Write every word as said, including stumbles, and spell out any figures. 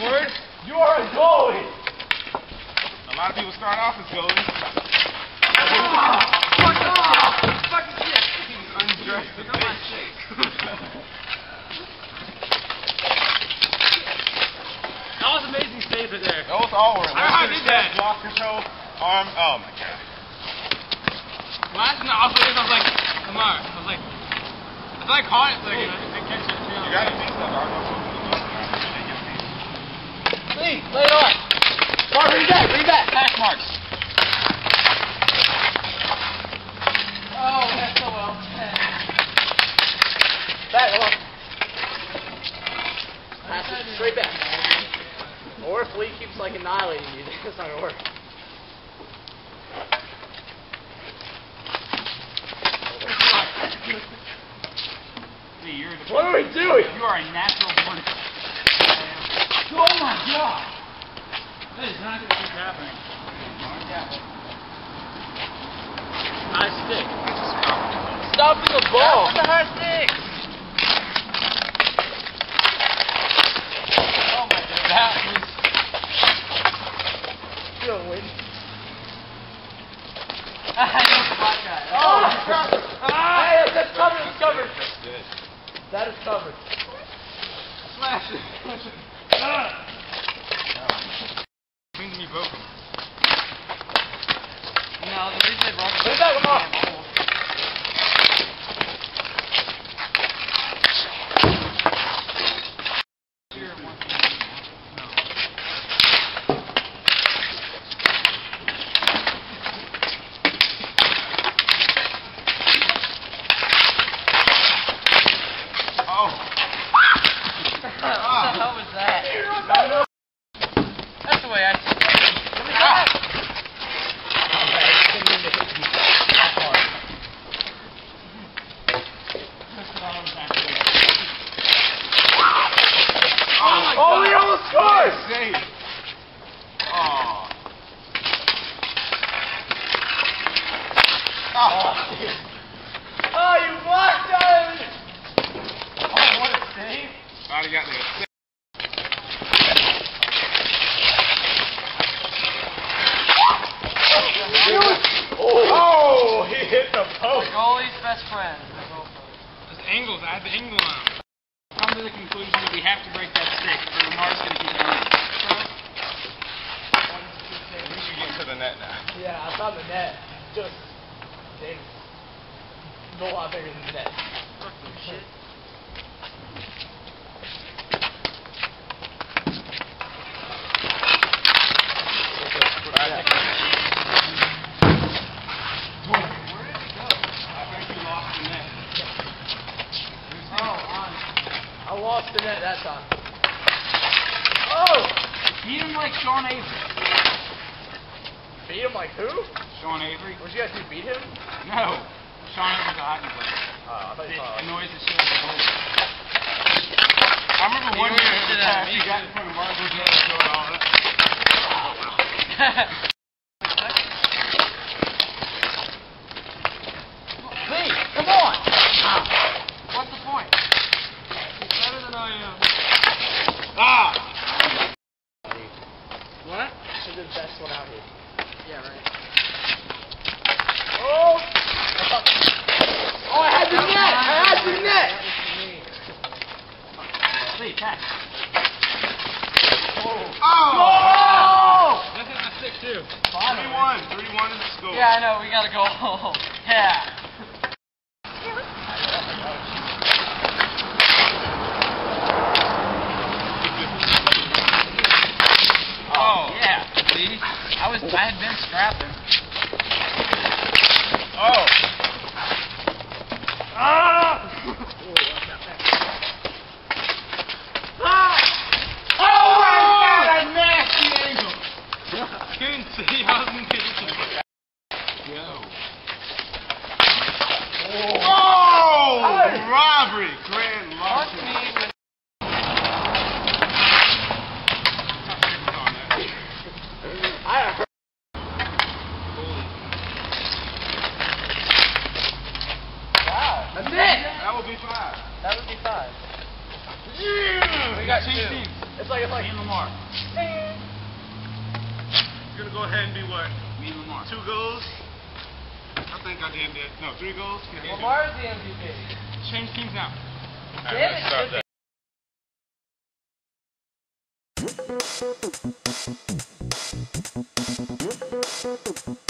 word. You are a goalie. A lot of people start off as goalies. Oh, fuck off! Fuck shit! He was undressed to bitch. That was amazing save right there. That was all right. I did that. Block control, arm. Oh my god. Last in the awful is I was like, come on. I was like, I thought I caught it. Like, I didn't catch it. You gotta think so, Argo. Lee, lay it on. Mark, bring it back, bring it back. Pass marks. Oh, that's so well. Back, hold on. Pass it straight back. Or if Lee keeps like annihilating you, that's not gonna work. Lee, you're the what are we doing? You are a natural born. Oh my god! This is not going to keep happening. Nice stick. Stop with the ball! That's the high stick! Oh my god, that was... Still waiting. I know the black guy. Oh my god! Hey, that's covered, that's covered! That is covered. Smash it, smash it. Uh. Clean me broken. No, the reason they broke it. Put that one off. Sean Avery. Beat him like who? Sean Avery. Would you guys do beat him? No. Sean Avery's a hockey player. Uh, I thought it you annoys the shit out of the goalie. I remember he one year he got in front of Mark Boucher and showed all that. Lee, come on! What's the point? He's better than I am. Ah! The best one out here. Yeah, right. Oh! Oh, I had the net! I had the net! Please, pass. Oh! Oh! Look at the stick, too. three one. three one in the score. Yeah, I know. We got to go home. Yeah. I was I had been scrapping. Oh. Ah! Ah! Oh my god, a nasty angle. Couldn't see how I'm getting it. Yo. Oh, oh robbery, grand larceny. That would be five. That would be five. Yeah! We got two teams. It's say it like me and Lamar. Hey. You're going to go ahead and be what? Me and Lamar. Two goals. I think I did that. No, three goals. Yeah, Lamar is the M V P. Change teams now. All right, let's stop that. Thank you.